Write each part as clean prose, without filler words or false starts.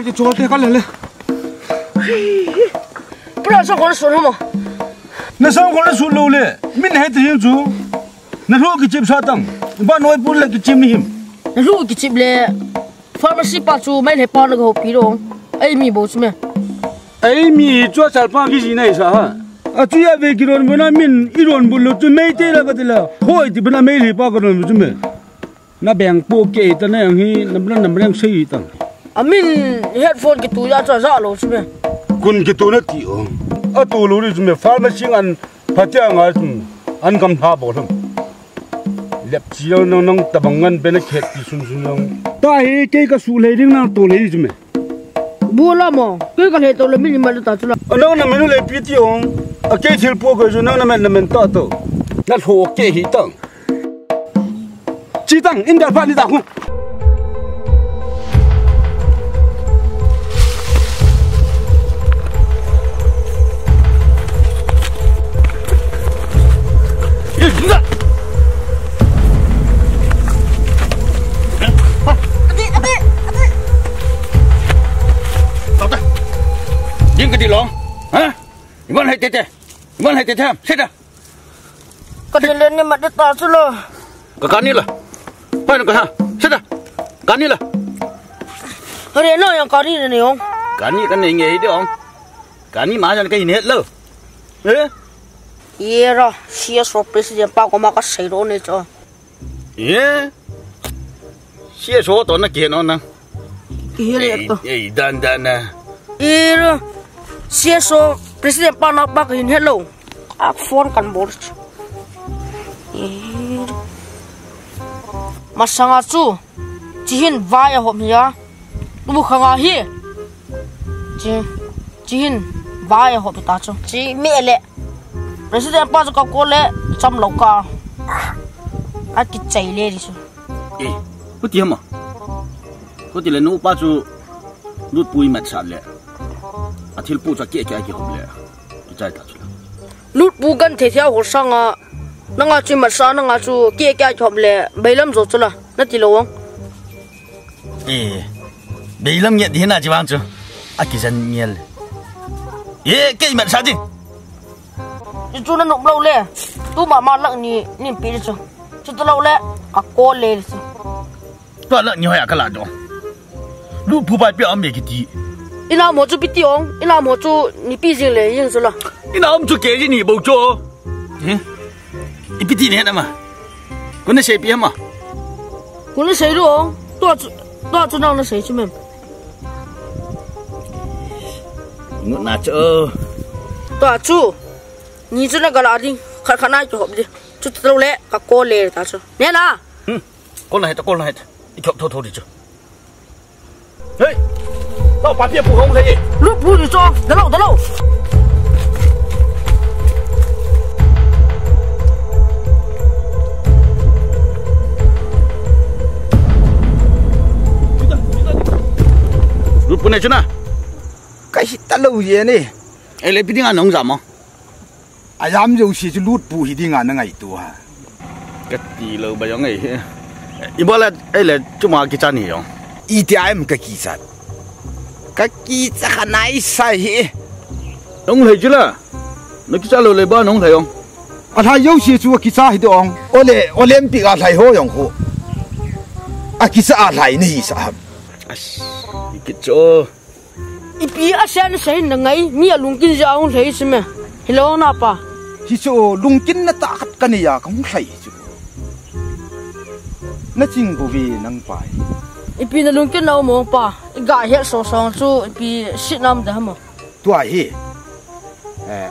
上去抓，别看来了。不知道上火了说什么？那上火了说漏了，明天还得用做。那肉给接不上当，把那不来给接没行。那肉给接不来，反正是把猪买来包那个好皮肉，艾米包什么？艾米做菜包给谁那一下哈？ अचुया बेकिरोन बना मिन इरोन बुल्लो तो मैं तेरा बदला होए तो बना मैं ही पागलों में तुम्हें ना बैंक पोके इतने यंगी नंबर यंग सही इतना अमिन हेडफोन की तू यार चाचा लो तुम्हें कुन की तू नहीं थी ओं अ तू लो री तुम्हें फार्मेसिंग अन पतियां आज अन कम था बोलूं लेप्चियों नंग तबंगन बेने खेती सुन सुनों ताहे के कसूले रिंग ना तू ले तुम्हें बोला माँ क्यों कहले तो लम्बी निम्बल ताचुला अलावा ना मेरे लिए पीतियों Cái thịt bò cái chỗ nào nằm to to, nó thô cái hì tang, chỉ tang, in đã phát đi tang không? Tao đây, những cái gì lỏng, hả? Iman hai tete. Iman hai tete ham, seta. Kadilan ni mat data sulo. Kakani lah. Pain kah? Seta. Kani lah. Hari no yang kani ni om. Kani kan ni ngeh dia om. Kani macam ni kini hello. Eh? Iya lah. Siapa surprise dia pak kau makan sayur ni cah. Eh? Siapa suruh tu nak kena nang? Iya tu. Eh, dan dan lah. Iya lah. Siapa suruh? Presiden panak bak hin hello, aku phone kan bor. Masangat tu, cihin vaya hom ya, lu bukan ahi. Cihin vaya hom kita tu. Cih mele, presiden panak kau kole jam loka, aku cile di tu. Eh, kau tiap mah, kau tiap nu panak tu, lu pui macam le. Atil puja kaya kaya hopla, kita dah cula. Lut bukan terjaya horsang a, nanga cuma sah nanga cu kaya kaya hopla, bayam jod cula, nanti lawang. Eh, bayam ni dia nak jiwang cu, aku jangan ni. Eh, kaya macam ni. Itu nak lau le, tu mama nak ni ni pilih cu, itu lau le, aku le cu. Tu nak ni hanya kalau tu, lut bukan biar ambil kiti. 你老母做别的样，你老母做你毕竟来认识了。你老母做给你不做，嗯，你别提了嘛，跟那谁比嘛？跟那谁咯？多少让那谁去嘛？我拿着。多少猪？你做那个哪里？看那就好不的，就走来，他过来他说，你哪？嗯，过来的，你脚偷偷的走。哎。 老把别不红的，路不你装，得喽。路不能去哪？该是得路远呢。哎，那边的俺弄啥嘛？哎，俺们就是路不一定俺能挨多啊。个地路不样哎，一般嘞，哎嘞，就嘛几站一样。一点也唔个几站。 Kaki cakap naik sahih. Nong leh jela. Nak kita lalu lebar nong leh om. Ada yang sih cua kita hidup om. Oleh ada yang ho. Kita ada ni saham. As, kita. Ibu asalnya saya nengai ni lungkin jauh leh semua. Hello napa? Hijo lungkin nta katkan ya kamu leh tu. Nanti govi nang pai. Ibu nalungkin lau mau pa. Gak heh sosong tu pi Vietnam dah mo. Tua heh,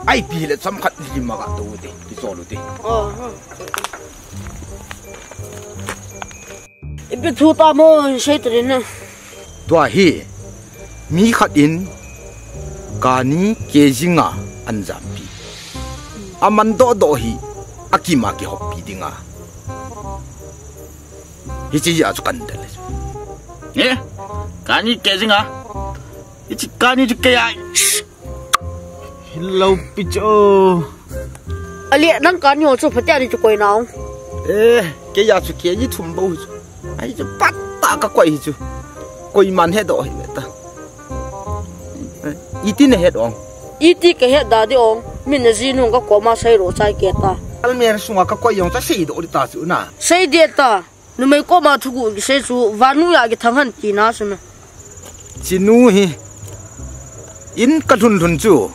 ai pi le samkat lima kat tu deh, di solo deh. Oh. Ibu tu tamu saya terin. Tua heh, mi katin, kani kezinga anjampi. Aman do dohi, akima ke hobi dinga. Hiji aja kandel. Eh? Kani kezinga, itu kani juga ya. Hello pijo. Ali, nang kani osu percaya di koi nau. Eh, kaya suka ini tumbau. Ayo, patah kau itu. Koi manhe doh itu. Itin head on. Iti ke head daddy on. Minazino ka koma say rosai keta. Almer sunga ka koyong ta say do ta su na. Say deta. Numay koma tugu gi say su vanu ya gi thangan tina suna. Chinu hi. In kadun dun chu.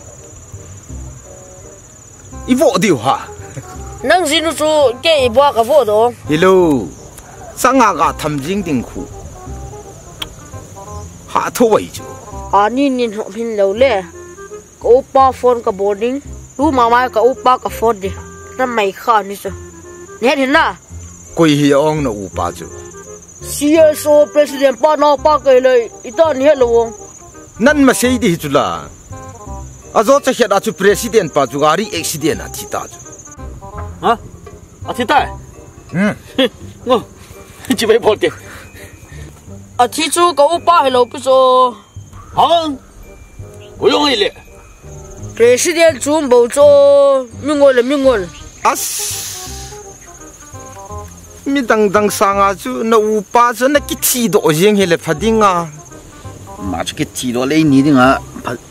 Ivo diu ha. Nang zinu chu ke ibo ka vo do. Hello. Sanga ga thamjing dingku. Ha tho wai chu. Ani nin ho phin lo le. Opa phone ka boarding lu mama ka opa ka phone de na mai kha ni so ne na koi hi ong na upa chu CSO president pa na pa ka le itan he lo nan ma sei di chula azo cha he da chu president pa chu gari accident a ti ta chu ha a ti ta ngo chi bai bolte a ti chu ka opa he lo pu so ha ko yong ile President Jumbo Joe Mingol Mingol As Midang Dang Sanga Ju no Pazan a kitty do Ying Hill Padinga Much kitty do lay needing a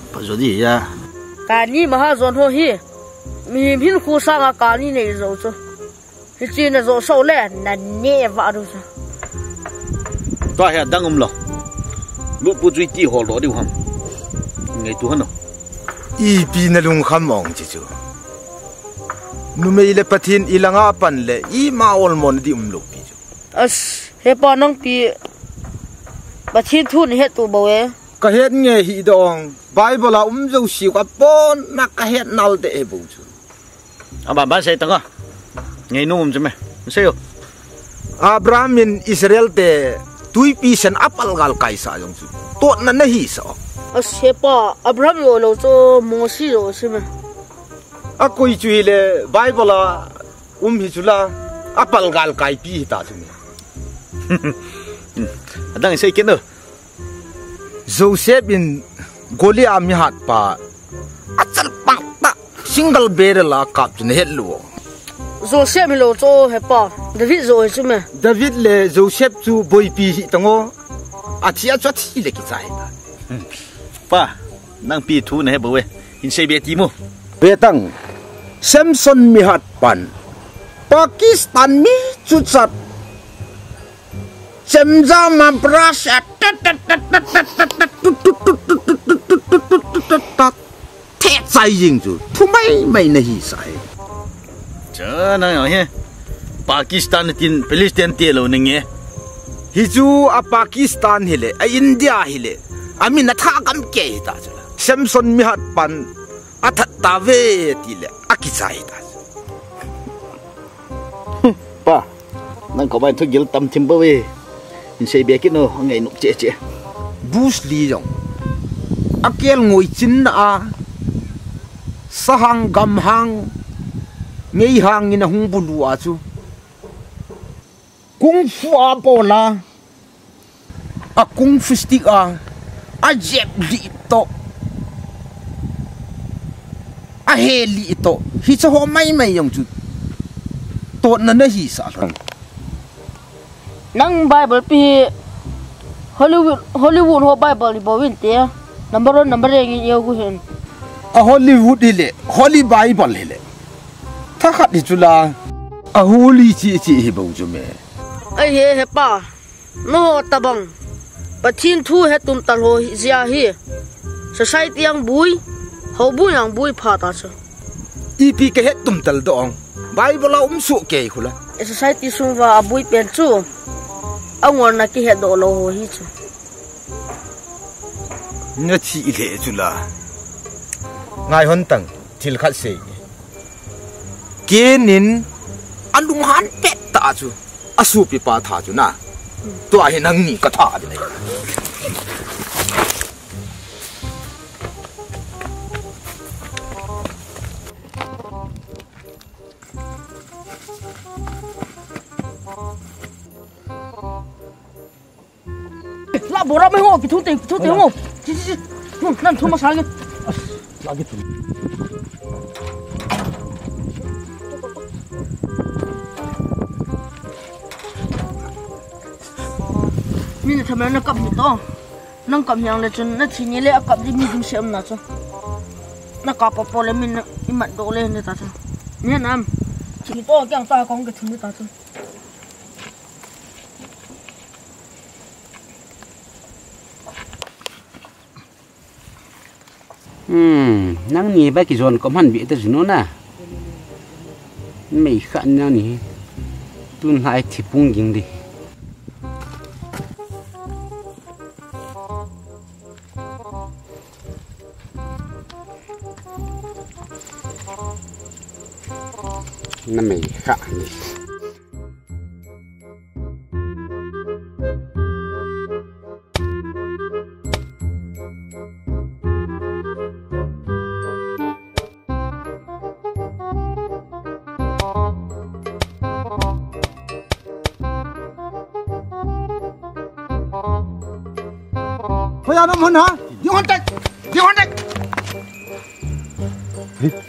Pazodia Kani Mahazon ho here. Me Hill Kusanga Kani is also. His in is also land and never others. Tire Dangumla Look put with tea hold or do him. Need to honor. I be na lung hamong chichu. Nume ile patin ilanga pan le I ma olmon di umlopi chu. As hepa nang pi patin thun het tu bawe. Ka het nge hi dong Bible a umjo si kwa pon na ka het nal de ebu chu. Aba ba sei tanga. Nge nu umje me. Seyo. Abraham in Israel te tuipi sen apal gal kaisa jong chu. To na nahi sa. A shepa Abraham Yolo Mosi Rosima A Kuichile, Bible, Hizula, Apalgal Kai Pita to me. I don't say Kendo Joseph in Golia Mihatpa Atalpa, single barrel cup in Hello. Joseph Loto Hepa, the Vizo Hizuma, David Le Joseph to Boy Pitango, Atia Jatilekita. Pa, nang pitu na hebawe. Insay beti mo. Betang, Samson mihat pan. Pakistan mi cutsat. Semza mamprasa. Tetsai ying ju. Tumay may nahisay. Cha na yun. Pakistan tin pelis tin telo nangye. Hiju a Pakistan hile, a India hile. Ami nathagam ke ta chala Samson mihat pan athatta ve tile akisai ta pa nang ko bai thu gil tam thimbo we in sei be kino ngai nu che che bus li jong akel ngoi chin a sahang gam hang nei hang in hung bulu a chu kung fu a pola a kung fu stick a Ajep dito. Aheli ito. Hisa ho may yung jud. To na nahisa lang. Nang Bible pi Hollywood ho Bible ibo winti ya. Number yung yaguhin. A Hollywood hile. Holy Bible hile. Takat itula. A holy chi ibang jume. Ay hepa. No tabang. Patin thu he tum tal ho zia hi society ang bui ho bu yang bui pha ta chu ipi ke he tum tal dong bible su ke khula society sum wa bui pen chu angor na ki he do lo ho hi chu na chi ile chula ngai hon tang thil khat sei kenin alung han pet ta chu asu pi pa tha chu na to a hinang ni ka tha de la bora me ho ki thu te ho nan thu ma sang la ki thu Minute, I'm not coming to Nang kam yang lecun, na tini le akap di mizum siam na tu. Na kapa pole min imat dole ni tatu. Ni nam, cini to kiang ta kong ketum ni tatu. Nang ni ba kizon kam han bi terus nona. Mei kan nang ni tun hai tipung ging di. Nó mày khả nhỉ. Bây giờ nó muốn hả? Đi hoàn tất.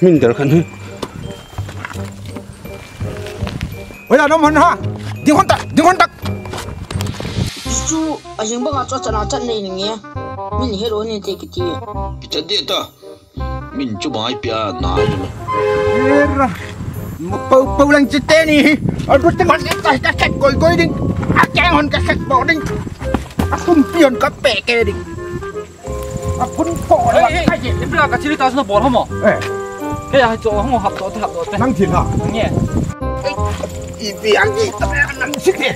Mình đỡ khăn hơn. Bây giờ nó muốn hả? Đi hoàn tất. Chú, anh em bác cho trận này nghe. Mình hết rồi nên thế cái gì? Trận địa ta, mình chụp ảnh bia nào rồi. Era, bầu lần chết này, ở đốt cái mặt cái sạch gối đi, ác chán hơn cái sạch bỏ đi. Không tiền các bẻ kê đi. Phun phò đấy. Cái gì? Em là cái gì ta xin bỏ không ạ? Cái này chỗ không hợp tổ. Năng thiệt hả? Nghe. Ibi anggi, tapi anak sikit.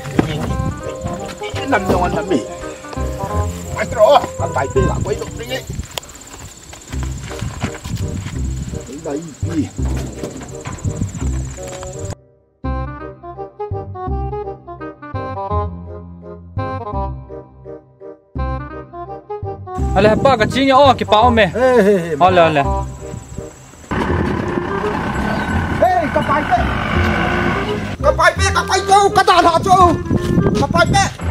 Enam jangan demi. Macam apa? Ibi lah, kau hidup ni. Dah ibi. Alah, apa kecilnya? Oh, kipau me. Alah. Hey, kapai me. Kapai me, kapai kau, kata anak kau. Kapai me.